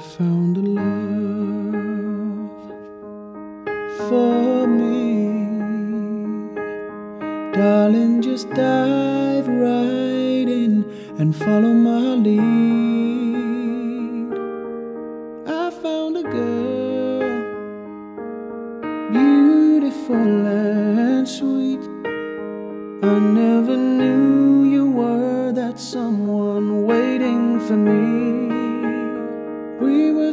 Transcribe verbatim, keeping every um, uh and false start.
found a love for me. Darling, just dive right in and follow my lead. I found a girl, beautiful and sweet. I never knew you were that someone waiting for me. We were